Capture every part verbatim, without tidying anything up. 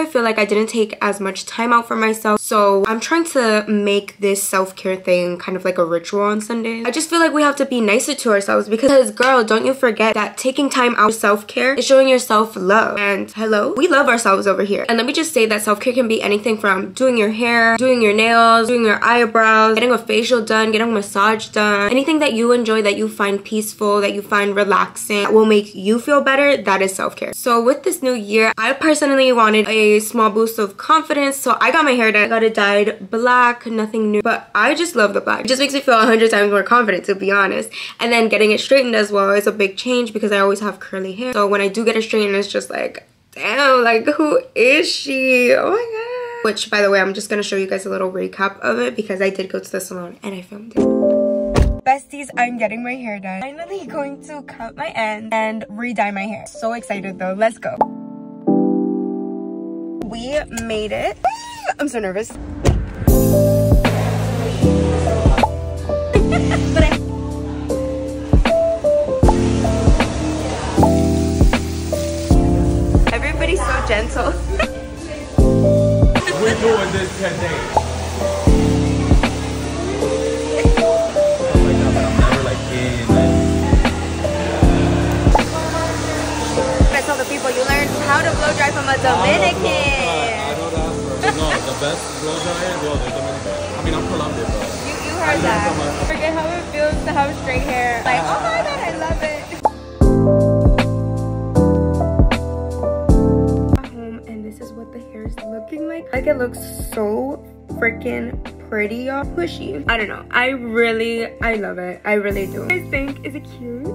I feel like I didn't take as much time out for myself. So I'm trying to make this self-care thing kind of like a ritual on Sundays. I just feel like we have to be nicer to ourselves, because girl, don't you forget that taking time out for self-care is showing yourself love. And hello, we love ourselves over here. And let me just say that self-care can be anything from doing your hair, doing your nails, doing your eyebrows, getting a facial done, getting a massage done, anything that you enjoy, that you find peaceful, that you find relaxing, that will make you feel better. That is self-care. So with this new year, I personally wanted a small boost of confidence, so I got my hair done. I got it dyed black, nothing new, but I just love the black. It just makes me feel a hundred times more confident, to be honest. And then getting it straightened as well is a big change, because I always have curly hair. So when I do get it straightened, it's just like, damn, like, who is she? Oh my god. Which, by the way, I'm just going to show you guys a little recap of it, because I did go to the salon and I filmed it. Besties, I'm getting my hair done. Finally going to cut my ends and re-dye my hair. So excited though. Let's go. We made it. I'm so nervous. Everybody's so gentle. We're doing this today. People, you learn how to blow dry from a Dominican. I know that, bro. No, the best blow dryer is the Dominican. I mean, I'm Colombian, bro. You, you heard I that. So forget how it feels to have straight hair. Like, oh my god, I love it. I'm home, and this is what the hair is looking like. Like, it looks so freaking pretty, y'all. Pushy. I don't know. I really, I love it. I really do. I think, is it cute?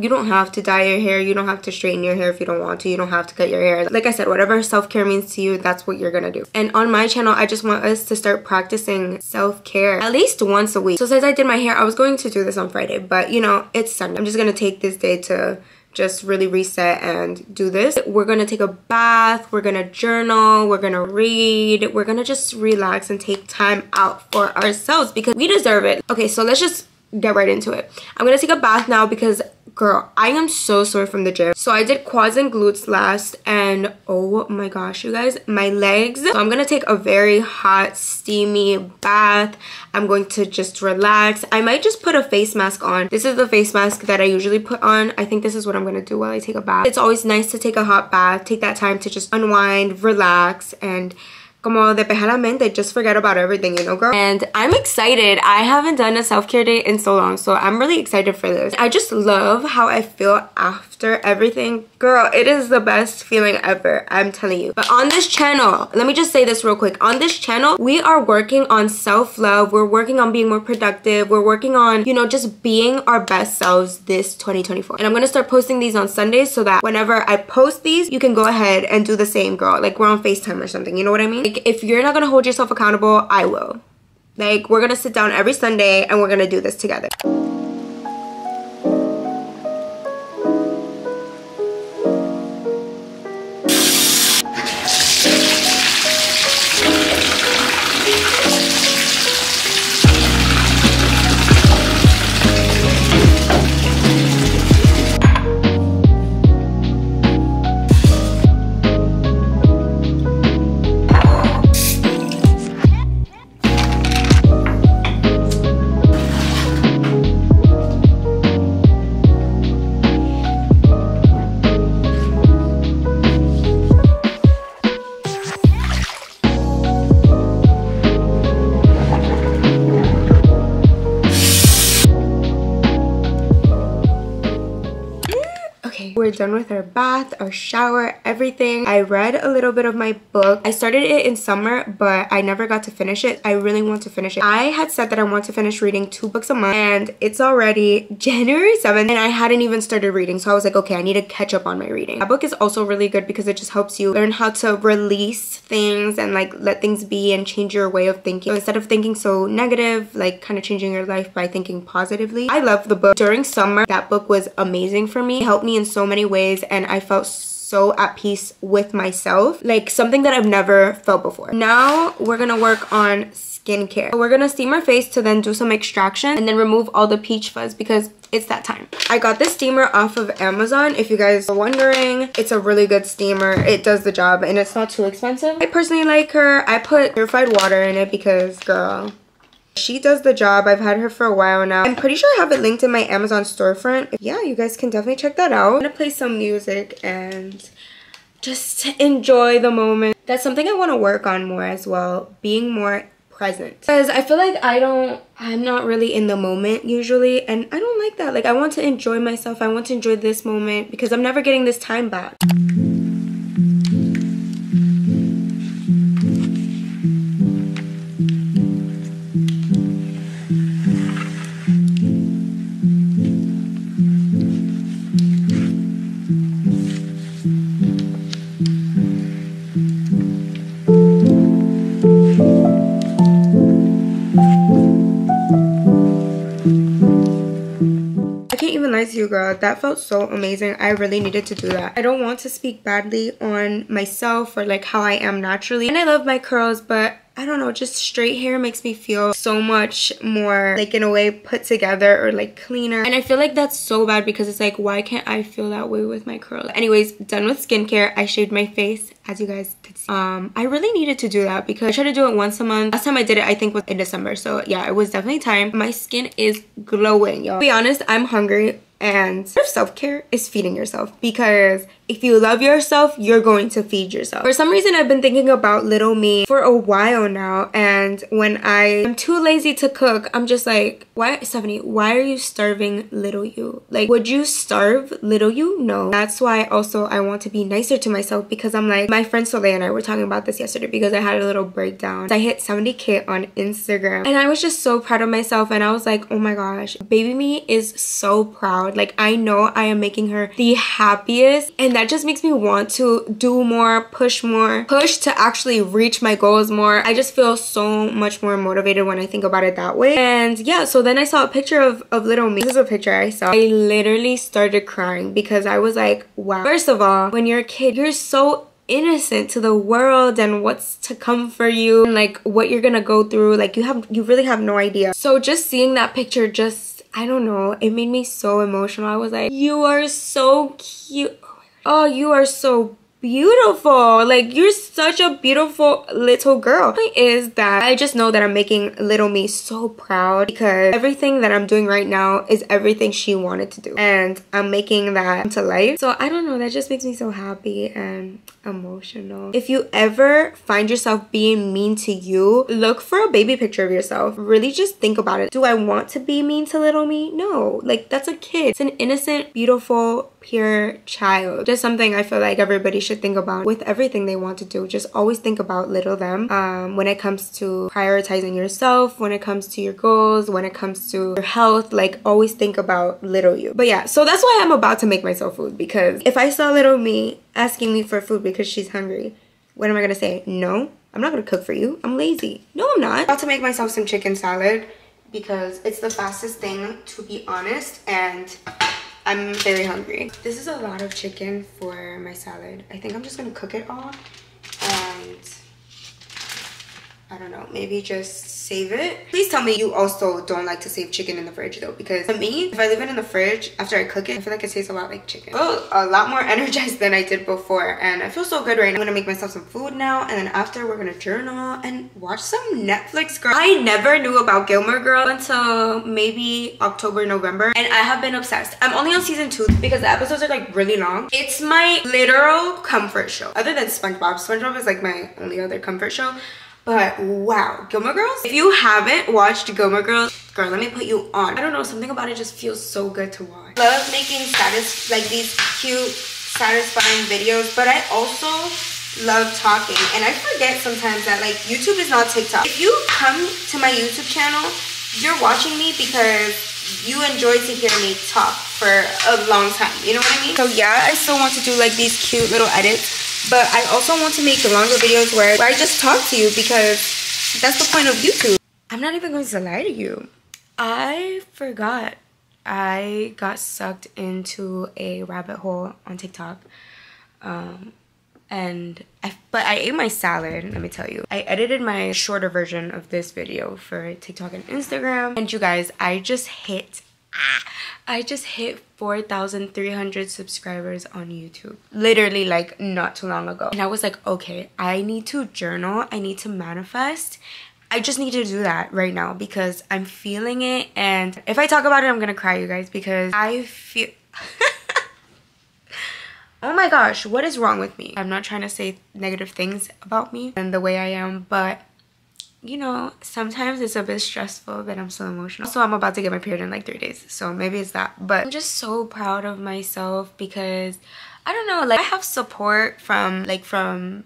You don't have to dye your hair, you don't have to straighten your hair if you don't want to, you don't have to cut your hair. Like I said, whatever self-care means to you, that's what you're gonna do. And on my channel, I just want us to start practicing self-care at least once a week. So since I did my hair, I was going to do this on Friday, but you know, it's Sunday. I'm just gonna take this day to just really reset and do this. We're gonna take a bath, we're gonna journal, we're gonna read, we're gonna just relax and take time out for ourselves, because we deserve it. Okay, so let's just get right into it. I'm gonna take a bath now, because girl, I am so sore from the gym. So I did quads and glutes last, and oh my gosh, you guys, my legs. So I'm gonna take a very hot, steamy bath. I'm going to just relax. I might just put a face mask on. This is the face mask that I usually put on. I think this is what I'm gonna do while I take a bath. It's always nice to take a hot bath, take that time to just unwind, relax, and como despejar la mente, just forget about everything, you know, girl. And I'm excited. I haven't done a self-care day in so long, so I'm really excited for this. I just love how I feel after everything. Girl, it is the best feeling ever, I'm telling you. But on this channel, let me just say this real quick. On this channel, we are working on self-love. We're working on being more productive. We're working on, you know, just being our best selves this twenty twenty-four. And I'm gonna start posting these on Sundays, so that whenever I post these, you can go ahead and do the same, girl. Like, we're on FaceTime or something, you know what I mean? Like, if you're not gonna hold yourself accountable, I will. Like, we're gonna sit down every Sunday and we're gonna do this together. We're done with our bath, our shower, everything. I read a little bit of my book. I started it in summer, but I never got to finish it. I really want to finish it. I had said that I want to finish reading two books a month, and it's already January seventh, and I hadn't even started reading. So I was like, okay, I need to catch up on my reading. That book is also really good, because it just helps you learn how to release things and like let things be and change your way of thinking. So instead of thinking so negative, like kind of changing your life by thinking positively. I love the book. During summer, that book was amazing for me. It helped me in so many many ways, and I felt so at peace with myself, like something that I've never felt before. Now we're gonna work on skin skincare. So we're gonna steam our face to then do some extraction and then remove all the peach fuzz because it's that time. I got this steamer off of Amazon. If you guys are wondering, it's a really good steamer. It does the job and it's not too expensive. I personally like her. I put purified water in it because, girl, she does the job. I've had her for a while now. I'm pretty sure I have it linked in my Amazon storefront. Yeah, you guys can definitely check that out. I'm gonna play some music and just enjoy the moment. That's something I want to work on more as well, being more present. Because I feel like I don't, I'm not really in the moment usually, and I don't like that. Like, I want to enjoy myself. I want to enjoy this moment because I'm never getting this time back. You, girl, that felt so amazing. I really needed to do that. I don't want to speak badly on myself or like how I am naturally, and I love my curls, but I don't know, just straight hair makes me feel so much more like, in a way, put together or like cleaner. And I feel like that's so bad because it's like, why can't I feel that way with my curls? Anyways, done with skincare. I shaved my face, as you guys could see. Um, I really needed to do that because I try to do it once a month. Last time I did it, I think, was in December. So yeah, it was definitely time. My skin is glowing, y'all. To be honest, I'm hungry. And self-care is feeding yourself, because if you love yourself, you're going to feed yourself. For some reason, I've been thinking about little me for a while now, and when I am too lazy to cook, I'm just like, why, Stephanie, why are you starving little you? Like, would you starve little you? No. That's why also I want to be nicer to myself, because I'm like, my friend Soleil and I were talking about this yesterday because I had a little breakdown. I hit seventy K on Instagram and I was just so proud of myself, and I was like, oh my gosh, baby me is so proud. Like, I know I am making her the happiest, and that just makes me want to do more, push more, push to actually reach my goals more. I just feel so much more motivated when I think about it that way. And yeah, so then I saw a picture of, of little me. This is a picture I saw. I literally started crying because I was like, wow. First of all, when you're a kid, you're so innocent to the world and what's to come for you, and like what you're gonna go through. Like, you have, you really have no idea. So just seeing that picture, just, I don't know, it made me so emotional. I was like, you are so cute. Oh, you are so beautiful. Like, you're such a beautiful little girl. The point is that I just know that I'm making little me so proud, because everything that I'm doing right now is everything she wanted to do, and I'm making that come to life. So I don't know, that just makes me so happy and emotional. If you ever find yourself being mean to you, look for a baby picture of yourself. Really just think about it. Do I want to be mean to little me? No. Like, that's a kid. It's an innocent, beautiful, pure child. Just something I feel like everybody should think about with everything they want to do. Just always think about little them um, when it comes to prioritizing yourself, when it comes to your goals, when it comes to your health. Like, always think about little you. But yeah, so that's why I'm about to make myself food, because if I saw little me asking me for food because she's hungry, what am I gonna say? No, I'm not gonna cook for you. I'm lazy. No, I'm not. I'm about to make myself some chicken salad because it's the fastest thing, to be honest, and I'm very hungry. This is a lot of chicken for my salad. I think I'm just gonna cook it all, and I don't know, maybe just save it. Please tell me you also don't like to save chicken in the fridge though, because for me, if I leave it in the fridge after I cook it, I feel like it tastes a lot like chicken. I feel a lot more energized than I did before, and I feel so good right now. I'm gonna make myself some food now, and then after we're gonna journal and watch some Netflix, girl. I never knew about Gilmore Girls until maybe October, November, and I have been obsessed. I'm only on season two because the episodes are like really long. It's my literal comfort show. Other than SpongeBob, SpongeBob is like my only other comfort show. But wow, Gilmore Girls? If you haven't watched Gilmore Girls, girl, let me put you on. I don't know, something about it just feels so good to watch. Love making satis- like these cute, satisfying videos, but I also love talking. And I forget sometimes that like YouTube is not TikTok. If you come to my YouTube channel, you're watching me because you enjoy to hear me talk for a long time, you know what I mean? So yeah, I still want to do like these cute little edits, but I also want to make longer videos where, where I just talk to you, because that's the point of YouTube. I'm not even going to lie to you, I forgot I got sucked into a rabbit hole on TikTok. Um, and I, but I ate my salad, let me tell you. I edited my shorter version of this video for TikTok and Instagram, and you guys, I just hit I just hit four thousand three hundred subscribers on YouTube, literally like not too long ago. And I was like, okay, I need to journal, I need to manifest, I just need to do that right now because I'm feeling it. And if I talk about it, I'm gonna cry, you guys, because I feel oh my gosh, what is wrong with me? I'm not trying to say negative things about me and the way I am, but you know, sometimes it's a bit stressful that I'm so emotional. Also, I'm about to get my period in like three days, so maybe it's that. But I'm just so proud of myself because, I don't know, like I have support from like from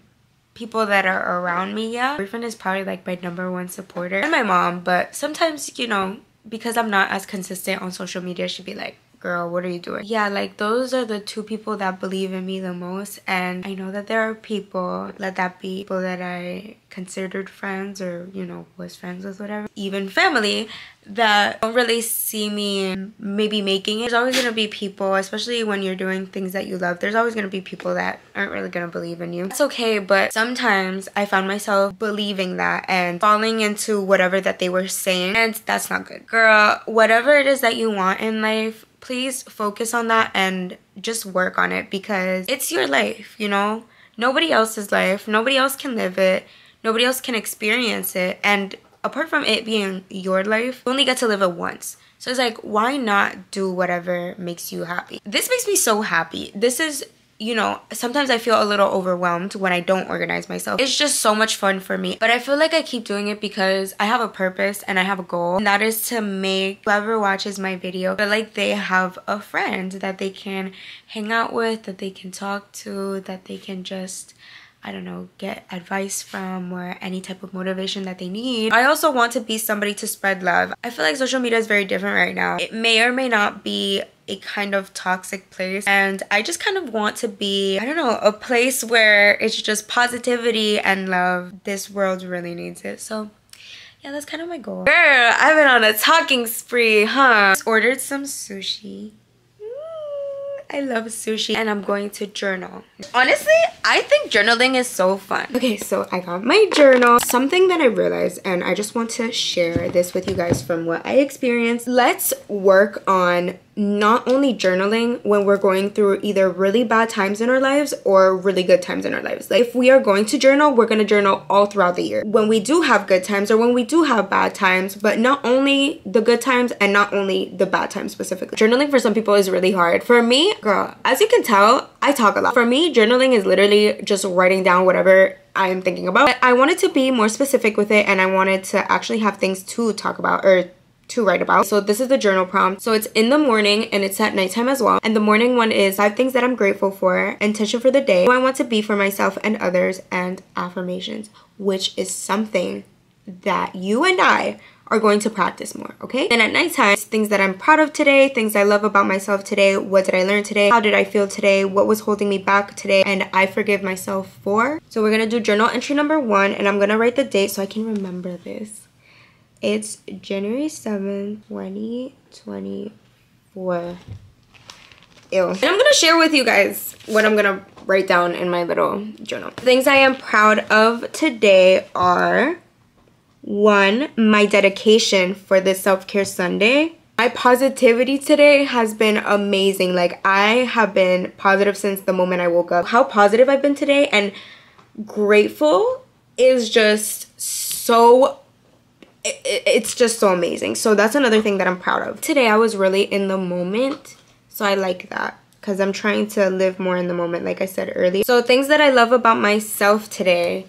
people that are around me, yeah. My boyfriend is probably like my number one supporter, and my mom, but sometimes, you know, because I'm not as consistent on social media, she'd be like, girl, what are you doing? Yeah, like those are the two people that believe in me the most. And I know that there are people, let that be people that I considered friends or, you know, was friends with, whatever, even family, that don't really see me maybe making it. There's always gonna be people, especially when you're doing things that you love, there's always gonna be people that aren't really gonna believe in you. That's okay, but sometimes I found myself believing that and falling into whatever that they were saying, and that's not good. Girl, whatever it is that you want in life, please focus on that and just work on it because it's your life, you know? Nobody else's life. Nobody else can live it. Nobody else can experience it. And apart from it being your life, you only get to live it once. So it's like, why not do whatever makes you happy? This makes me so happy. This is, you know, sometimes I feel a little overwhelmed when I don't organize myself. It's just so much fun for me. But I feel like I keep doing it because I have a purpose and I have a goal. And that is to make whoever watches my video feel like they have a friend that they can hang out with, that they can talk to, that they can just, I don't know, get advice from or any type of motivation that they need. I also want to be somebody to spread love. I feel like social media is very different right now. It may or may not be a kind of toxic place, and I just kind of want to be, I don't know, a place where it's just positivity and love. This world really needs it. So yeah, that's kind of my goal. Girl, I've been on a talking spree, huh? Just ordered some sushi. I love sushi, and I'm going to journal. Honestly, I think journaling is so fun. Okay, so I got my journal. Something that I realized, and I just want to share this with you guys from what I experienced. Let's work on not only journaling when we're going through either really bad times in our lives or really good times in our lives. Like if we are going to journal, we're going to journal all throughout the year. When we do have good times or when we do have bad times, but not only the good times and not only the bad times specifically. Journaling for some people is really hard. For me, girl, as you can tell, I talk a lot. For me, journaling is literally just writing down whatever I am thinking about. But I wanted to be more specific with it, and I wanted to actually have things to talk about or to write about. So this is the journal prompt. So it's in the morning and it's at nighttime as well. And the morning one is five things that I'm grateful for, intention for the day, who I want to be for myself and others, and affirmations, which is something that you and I are going to practice more, okay? And at nighttime, it's things that I'm proud of today, things I love about myself today, what did I learn today, how did I feel today, what was holding me back today, and I forgive myself for. So we're gonna do journal entry number one, and I'm gonna write the date so I can remember this. It's January seventh, twenty twenty-four. Ew. And I'm gonna share with you guys what I'm gonna write down in my little journal. The things I am proud of today are, one, my dedication for this self-care Sunday. My positivity today has been amazing. Like I have been positive since the moment I woke up. How positive I've been today and grateful is just so, it's just so amazing. So that's another thing that I'm proud of. Today I was really in the moment, so I like that because I'm trying to live more in the moment, like I said earlier. So things that I love about myself today.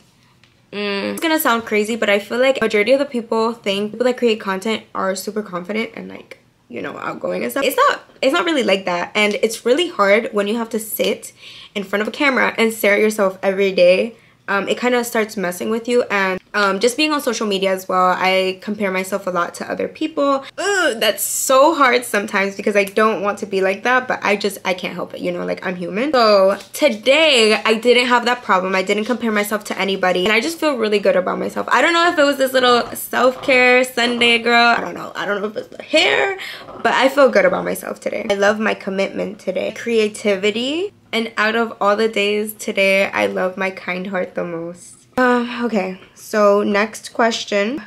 Mm. It's gonna sound crazy, but I feel like majority of the people think people that create content are super confident and like, you know, outgoing and stuff. It's not, it's not really like that. And it's really hard when you have to sit in front of a camera and stare at yourself every day. Um, it kind of starts messing with you. And um, just being on social media as well, I compare myself a lot to other people. Ugh, that's so hard sometimes because I don't want to be like that, but I just, I can't help it, you know, like I'm human. So today I didn't have that problem. I didn't compare myself to anybody, and I just feel really good about myself. I don't know if it was this little self-care Sunday, girl. I don't know. I don't know if it's the hair, but I feel good about myself today. I love my commitment today. Creativity. And out of all the days today, I love my kind heart the most. Uh, okay, so next question.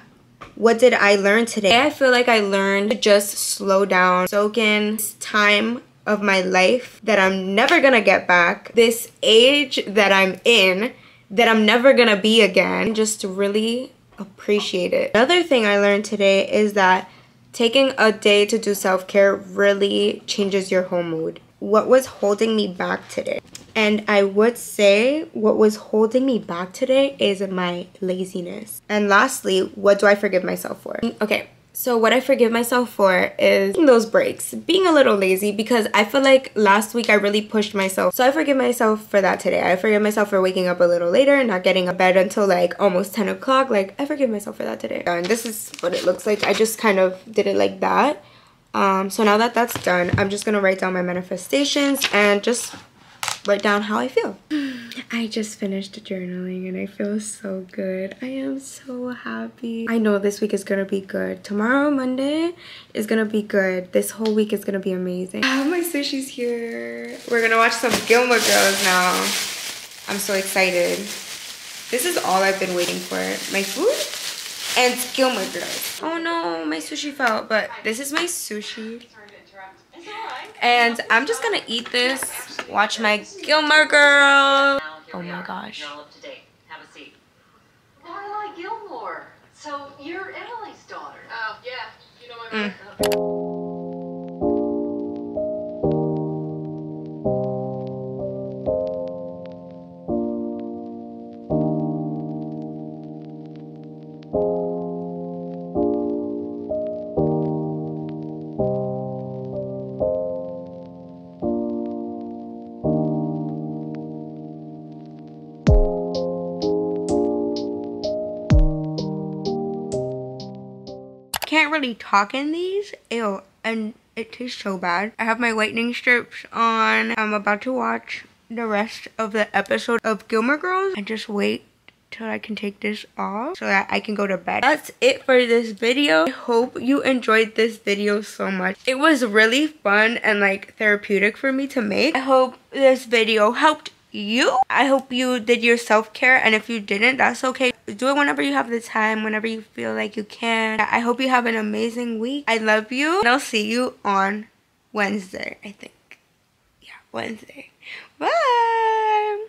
What did I learn today? I feel like I learned to just slow down, soak in this time of my life that I'm never gonna get back, this age that I'm in that I'm never gonna be again, just really appreciate it. Another thing I learned today is that taking a day to do self-care really changes your whole mood. What was holding me back today? And I would say what was holding me back today is my laziness. And lastly, what do I forgive myself for? Okay, so what I forgive myself for is those breaks, being a little lazy, because I feel like last week I really pushed myself. So I forgive myself for that today. I forgive myself for waking up a little later and not getting out of bed until like almost ten o'clock. Like, I forgive myself for that today. And this is what it looks like. I just kind of did it like that. Um, so now that that's done, I'm just gonna write down my manifestations and just write down how I feel. I just finished journaling and I feel so good. I am so happy. I know this week is gonna be good. Tomorrow, Monday, is gonna be good. This whole week is gonna be amazing. Oh, my sushi's here. We're gonna watch some Gilmore Girls now. I'm so excited. This is all I've been waiting for. My food and Gilmore Girls. Oh no, my sushi fell, but this is my sushi. And I'm just gonna eat this, watch my Gilmore Girls. Oh my gosh. Carla Gilmore. So you're Emily's daughter. Oh yeah, you know my mother. Can't really talk in these. Ew, and it tastes so bad. I have my whitening strips on. I'm about to watch the rest of the episode of Gilmore Girls. I just wait till I can take this off so that I can go to bed. That's it for this video. I hope you enjoyed this video so much. It was really fun and like therapeutic for me to make. I hope this video helped you. I hope you did your self-care, and if you didn't, that's okay. Do it whenever you have the time, whenever you feel like you can. I hope you have an amazing week. I love you, and I'll see you on Wednesday, I think. Yeah, Wednesday. Bye!